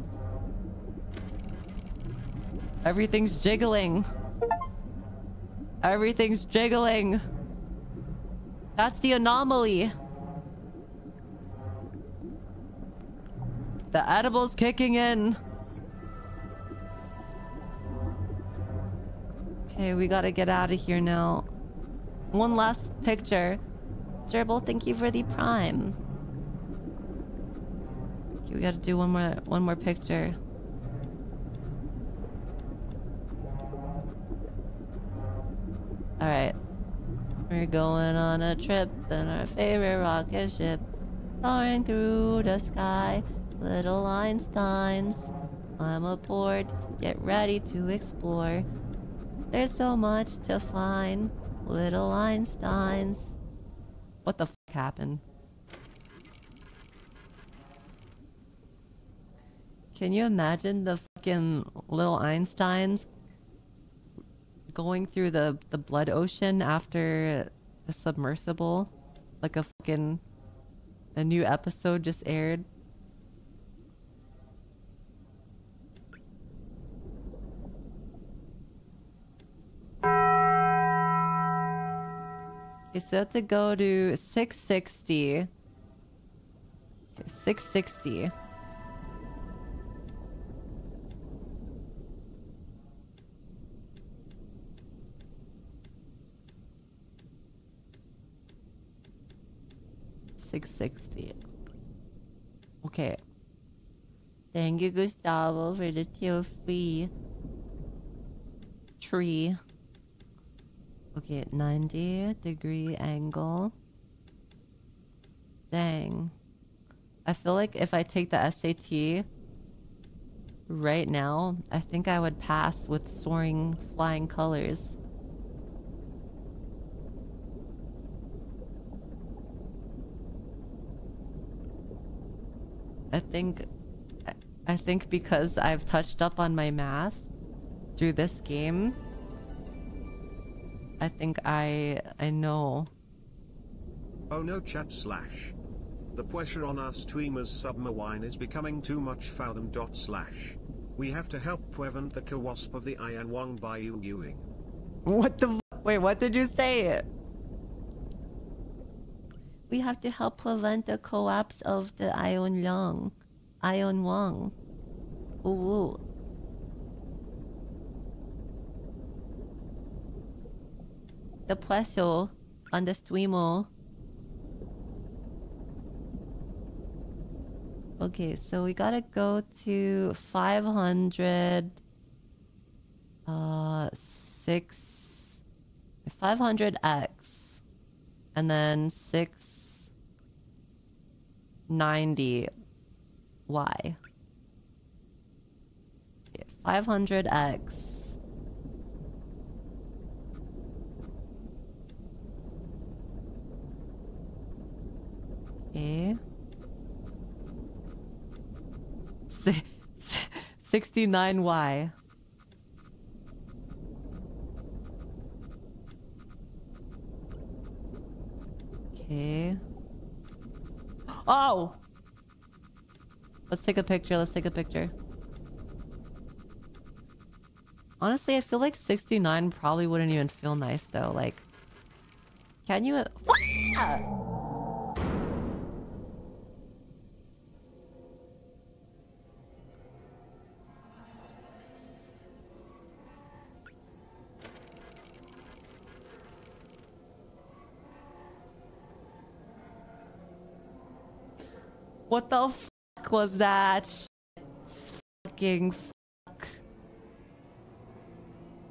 Everything's jiggling. Everything's jiggling. That's the anomaly. The edible's kicking in. Okay, we gotta get out of here now. One last picture. Gerbil, thank you for the prime. Okay, we gotta do one more picture. Alright. We're going on a trip in our favorite rocket ship. Soaring through the sky. Little Einsteins. Climb aboard. Get ready to explore. There's so much to find, Little Einsteins. What the f*** happened? Can you imagine the fucking Little Einsteins going through the blood ocean after the submersible? Like a fucking... a new episode just aired. Okay, so I have to go to 660. Okay, 660. Okay. Thank you, Gustavo, for the tier 3. Tree. Okay, 90-degree angle. Dang. I feel like if I take the SAT, right now, I think I would pass with soaring, flying colors. I think because I've touched up on my math through this game, I think I know. Oh no, chat / the pressure on our streamers Subma Wine is becoming too much for them / we have to help prevent the wasp of the Iron Lung by you-ing. What the wait, what did you say? We have to help prevent the collapse of the Iron Lung. Iron Lung. Ooh. The pressure on the streamer. Okay, so we gotta go to 500x, and then 690y. 500x. Okay. 69y. Okay. Oh! Let's take a picture. Let's take a picture. Honestly, I feel like 69 probably wouldn't even feel nice though. Like, can you? What the fuck was that? Fucking fuck.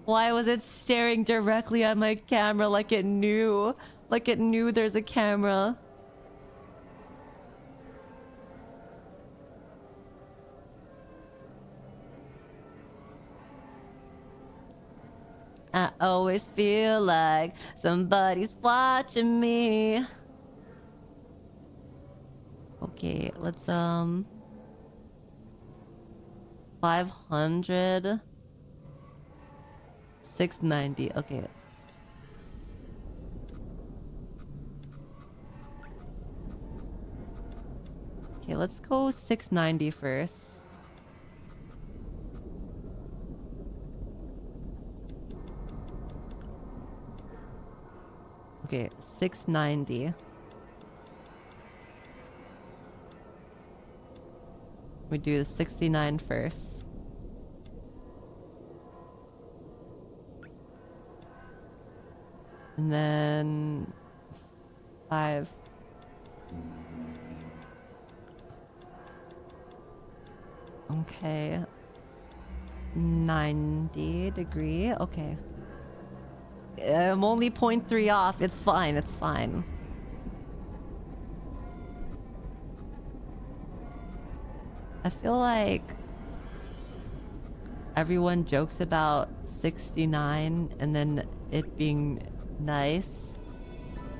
Why was it staring directly at my camera like it knew? Like it knew there's a camera. I always feel like somebody's watching me. Okay, let's 500 690. Okay. Okay, let's go 690 first. Okay, 690. We do the 69 first. And then 5. Okay. 90 degrees. Okay. I'm only 0.3 off. It's fine. It's fine. I feel like everyone jokes about 69 and then it being nice,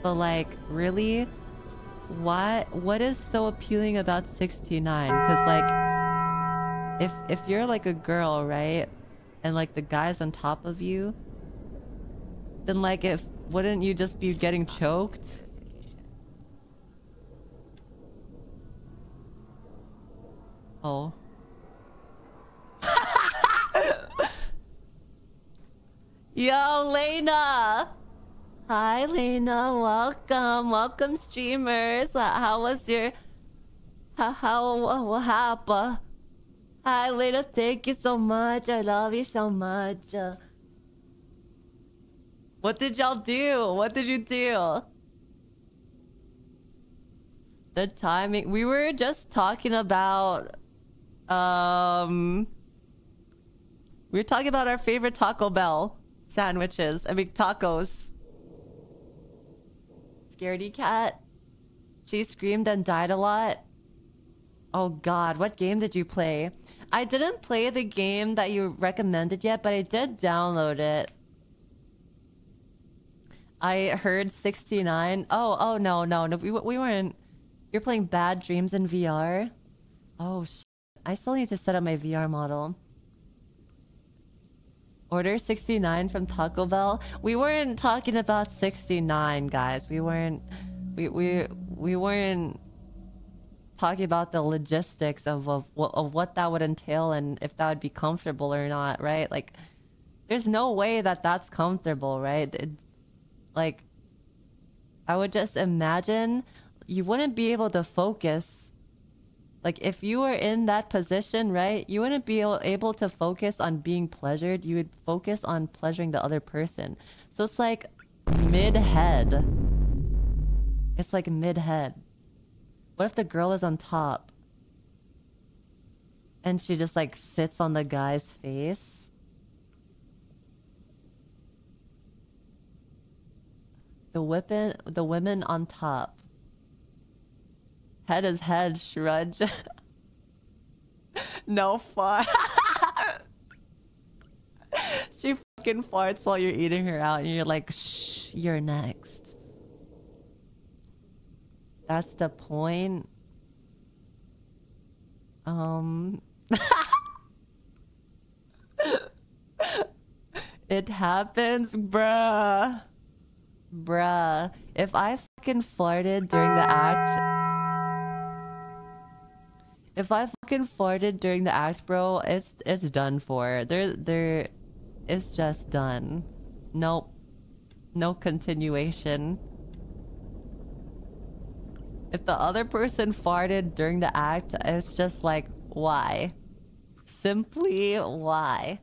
but like, really, what is so appealing about 69? Because like, if you're like a girl, right, and like the guy's on top of you, then like, if wouldn't you just be getting choked? Oh. Yo, Lena! Hi, Lena. Welcome. Welcome, streamers. How was your... What happened? Hi, Lena. Thank you so much. I love you so much. What did y'all do? What did you do? The timing... We were just talking about... we were talking about our favorite Taco Bell sandwiches. I mean, tacos. Scaredy Cat. She screamed and died a lot. Oh god, what game did you play? I didn't play the game that you recommended yet, but I did download it. I heard 69. Oh, no. We weren't. You're playing Bad Dreams in VR? Oh, shit. I still need to set up my VR model. Order 69 from Taco Bell. We weren't talking about 69, guys. We weren't talking about the logistics of what that would entail and if that would be comfortable or not, right? Like, there's no way that that's comfortable, right? Like, I would just imagine you wouldn't be able to focus. Like, if you were in that position, right, you wouldn't be able to focus on being pleasured. You would focus on pleasuring the other person. So it's like mid-head. It's like mid-head. What if the girl is on top? And she just, like, sits on the guy's face? The women on top. Head is head, Shrudge. No fart. She fucking farts while you're eating her out and you're like, shh, you're next. That's the point. It happens, bruh. Bruh. If I fucking farted during the act... If I fucking farted during the act, bro, it's done for. It's just done. Nope. No continuation. If the other person farted during the act, it's just like, why? Simply why?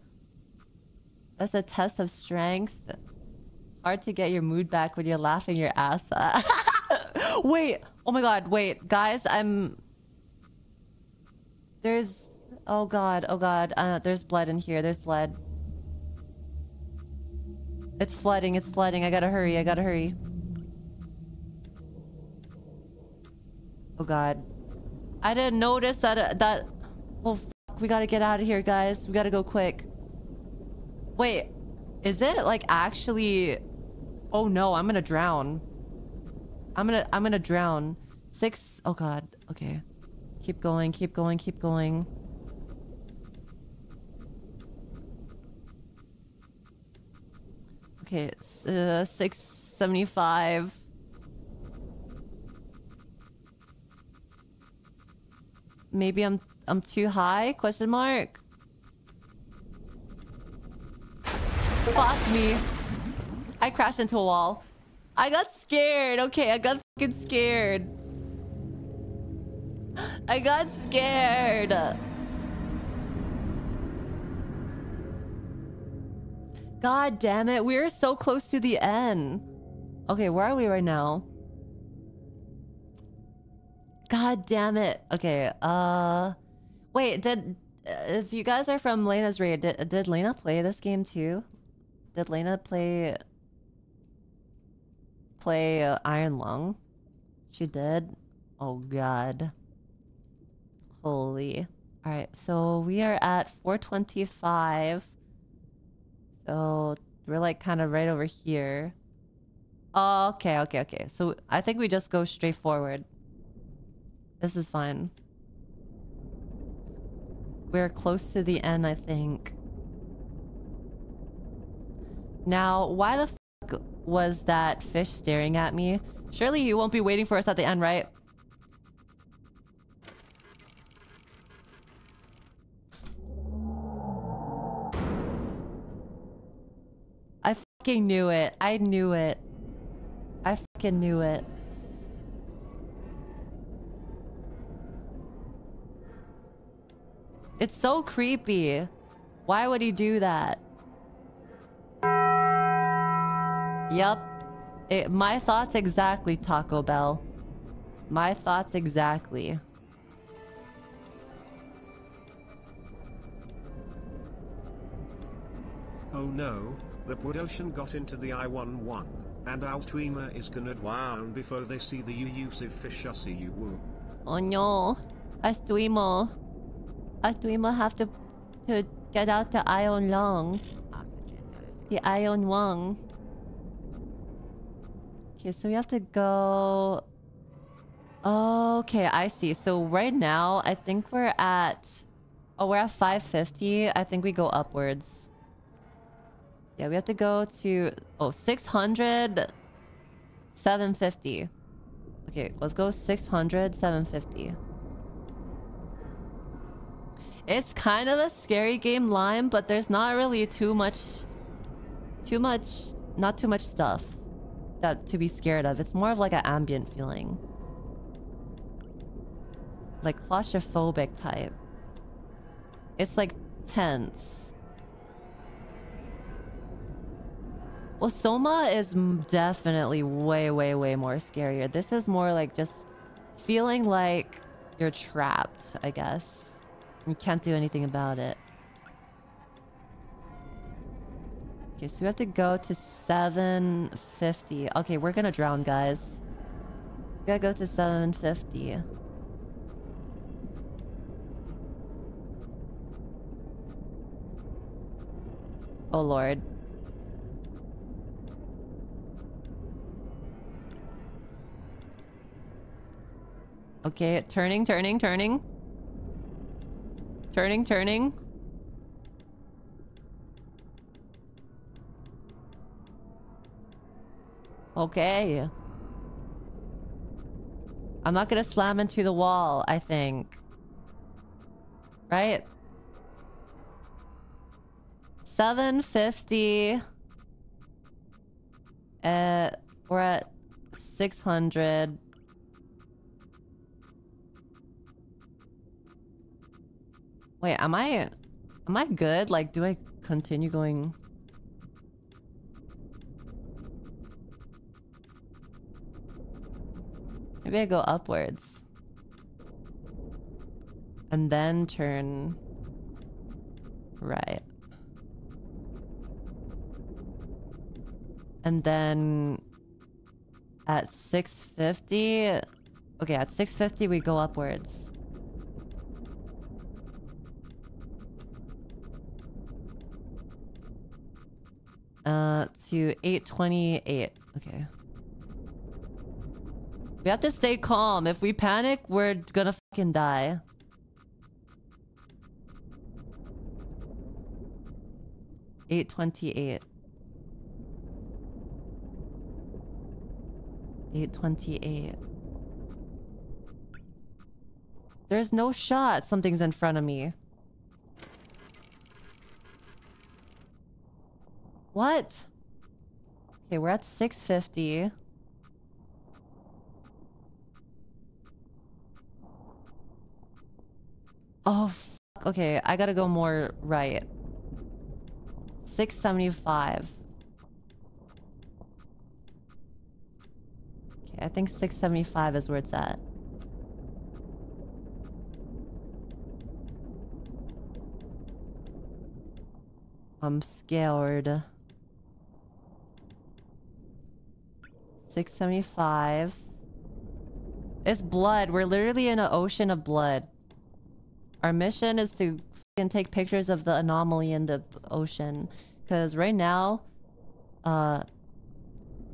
That's a test of strength. Hard to get your mood back when you're laughing your ass off. Wait! Oh my god, wait. Guys, there's... Oh god. There's blood in here. There's blood. It's flooding. It's flooding. I gotta hurry. Oh god. I didn't notice that... Well, fuck. We gotta get out of here, guys. We gotta go quick. Wait. Is it, like, actually... Oh no, I'm gonna drown. I'm gonna drown. Six... Oh god. Okay. Keep going. Okay, it's 675. Maybe I'm too high? Question mark? Fuck me. I crashed into a wall. I got scared. Okay, I got fucking scared. I got scared. God damn it. We are so close to the end. Okay, where are we right now? God damn it. Okay, wait, if you guys are from Lena's raid, did Lena play this game too? Did Lena play Iron Lung? She did. Oh god. Holy. Alright, so we are at 425. So we're like kind of right over here. Okay. So I think we just go straight forward. This is fine. We're close to the end, I think. Now, why the fuck was that fish staring at me? Surely you won't be waiting for us at the end, right? I fucking knew it. I fucking knew it. It's so creepy. Why would he do that? Yup. My thoughts exactly, Taco Bell. My thoughts exactly. Oh no. The Pudocean got into the I-1-1, and our tweamer is gonna drown before they see the elusive fish. I see you. Oh no, I streamer. a streamer have to get out the Iron Lung. The Iron Lung. Okay, so we have to go... Okay, I see. So right now, I think we're at... Oh, we're at 550. I think we go upwards. Yeah, we have to go to... Oh, 600... 750. Okay, let's go 600, 750. It's kind of a scary game line, but there's not really not too much stuff that to be scared of. It's more of like an ambient feeling. Like claustrophobic type. It's like tense. Well, Soma is definitely way more scarier. This is more like just feeling like you're trapped, I guess. You can't do anything about it. Okay, so we have to go to 750. Okay, we're gonna drown, guys. We gotta go to 750. Oh, Lord. Okay, turning. Turning. Okay. I'm not gonna slam into the wall, I think. Right? 750. We're at 600. Wait, am I good? Like, do I continue going? Maybe I go upwards. And then turn right. And then at 650, okay, at 650 we go upwards. To 828. Okay. We have to stay calm. If we panic, we're gonna fucking die. Eight twenty-eight. There's no shot. Something's in front of me. What? Okay, we're at 650. Oh, fuck. Okay, I gotta go more right. 675. Okay, I think 675 is where it's at. I'm scared. 675. It's blood. We're literally in an ocean of blood. Our mission is to f***ing take pictures of the anomaly in the ocean. Because right now,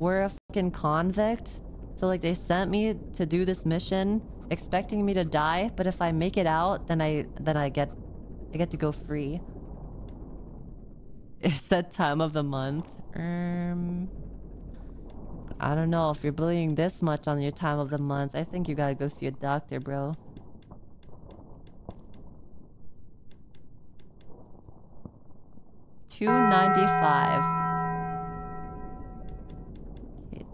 we're a f***ing convict. So like they sent me to do this mission, expecting me to die. But if I make it out, then I get to go free. It's that time of the month. I don't know if you're bleeding this much on your time of the month. I think you gotta go see a doctor, bro. $2.95. Okay,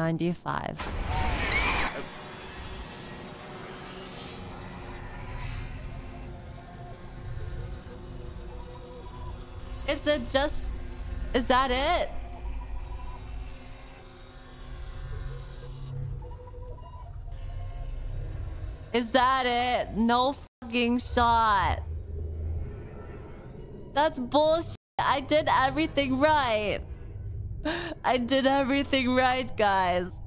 $2.95. Is it just... Is that it? Is that it? No fucking shot. That's bullshit. I did everything right. I did everything right, guys.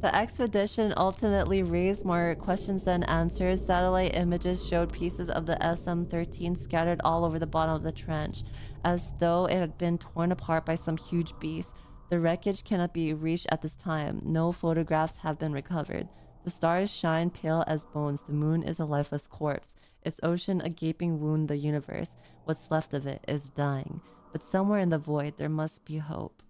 The expedition ultimately raised more questions than answers. Satellite images showed pieces of the SM13 scattered all over the bottom of the trench, as though it had been torn apart by some huge beast. The wreckage cannot be reached at this time. No photographs have been recovered. The stars shine pale as bones. The moon is a lifeless corpse. Its ocean a gaping wound. The universe, what's left of it, is dying. But somewhere in the void, there must be hope.